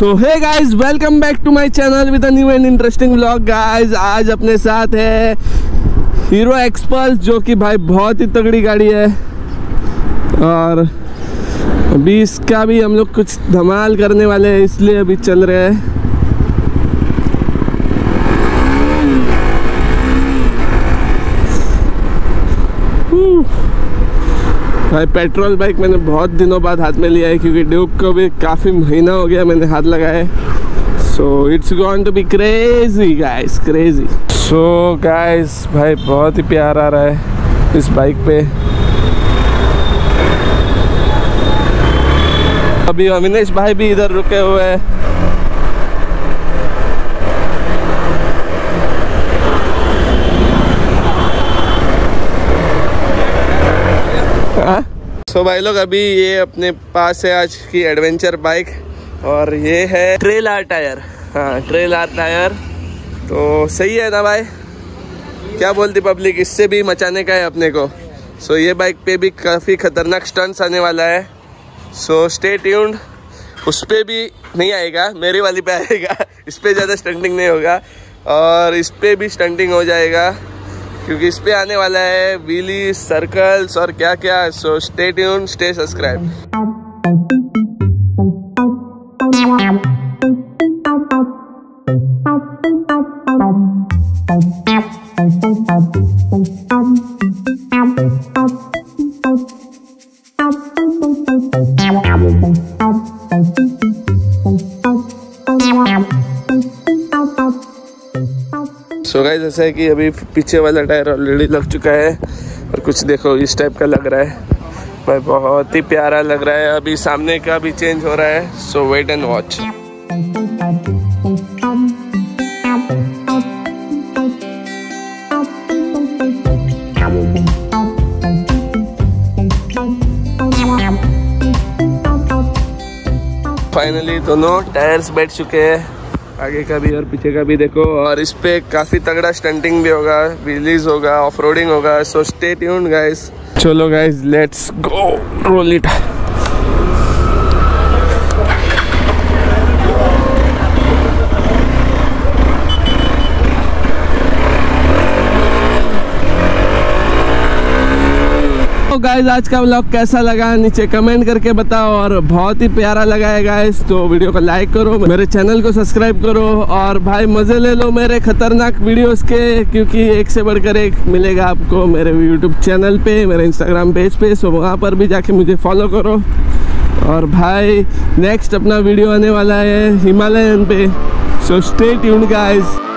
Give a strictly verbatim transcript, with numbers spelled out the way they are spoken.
So hey guys, welcome back to my channel with a new and interesting vlog. Guys आज अपने साथ है hero XPulse, जो कि भाई बहुत ही तगड़ी गाड़ी है और अभी इसका भी हम लोग कुछ धमाल करने वाले हैं, इसलिए अभी चल रहे हैं। भाई पेट्रोल बाइक मैंने बहुत दिनों बाद हाथ में लिया है, क्योंकि ड्यूक को भी काफ़ी महीना हो गया मैंने हाथ लगाया है। So it's going to be crazy guys, crazy. So guys भाई बहुत ही प्यार आ रहा है इस बाइक पे। अभी अविनेश भाई भी इधर रुके हुए हैं। सो so, भाई लोग अभी ये अपने पास है आज की एडवेंचर बाइक, और ये है ट्रेल आर टायर। हाँ, ट्रेल आर टायर तो सही है ना भाई, क्या बोलती पब्लिक, इससे भी मचाने का है अपने को। सो so, ये बाइक पे भी काफ़ी खतरनाक स्टंट्स आने वाला है। सो स्टे ट्यून्ड, उस पर भी नहीं आएगा, मेरी वाली पे आएगा। इस पर ज़्यादा स्टंटिंग नहीं होगा और इस पर भी स्टंटिंग हो जाएगा, क्योंकि इस पे आने वाला है व्हीली, सर्कल्स और क्या क्या। So stay tune, stay subscribe. So guys ऐसा है कि अभी पीछे वाला टायर ऑलरेडी लग चुका है और कुछ देखो इस टाइप का लग रहा है भाई, बहुत ही प्यारा लग रहा है। अभी सामने का भी चेंज हो रहा है, so wait and watch. Finally दोनों टायर्स बैठ चुके हैं, आगे का भी और पीछे का भी देखो। और इस पे काफ़ी तगड़ा स्टंटिंग भी होगा, रिलीज होगा, ऑफ रोडिंग होगा। So stay tuned guys. चलो guys let's go roll it. तो गाइस आज का व्लॉग कैसा लगा नीचे कमेंट करके बताओ, और बहुत ही प्यारा लगा है गाइस तो वीडियो को लाइक करो, मेरे चैनल को सब्सक्राइब करो और भाई मज़े ले लो मेरे खतरनाक वीडियोस के, क्योंकि एक से बढ़कर एक मिलेगा आपको मेरे यूट्यूब चैनल पे, मेरे इंस्टाग्राम पेज पे। सो वहाँ पर भी जाके मुझे फॉलो करो। और भाई नेक्स्ट अपना वीडियो आने वाला है हिमालयन पे, सो स्टे ट्यून्ड गाइस।